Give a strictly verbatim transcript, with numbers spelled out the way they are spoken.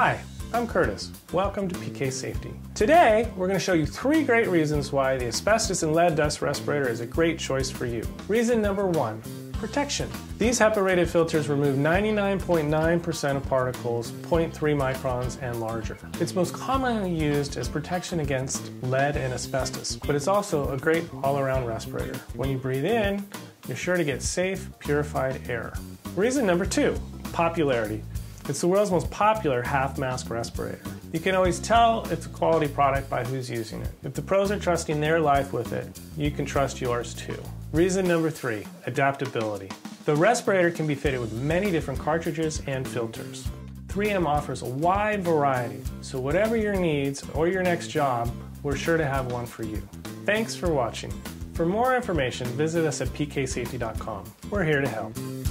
Hi, I'm Curtis. Welcome to P K Safety. Today, we're going to show you three great reasons why the asbestos and lead dust respirator is a great choice for you. Reason number one, protection. These HEPA-rated filters remove ninety-nine point nine percent of particles zero point three microns and larger. It's most commonly used as protection against lead and asbestos, but it's also a great all-around respirator. When you breathe in, you're sure to get safe, purified air. Reason number two, popularity. It's the world's most popular half-mask respirator. You can always tell it's a quality product by who's using it. If the pros are trusting their life with it, you can trust yours too. Reason number three, adaptability. The respirator can be fitted with many different cartridges and filters. three M offers a wide variety, so whatever your needs or your next job, we're sure to have one for you. Thanks for watching. For more information, visit us at p k safety dot com. We're here to help.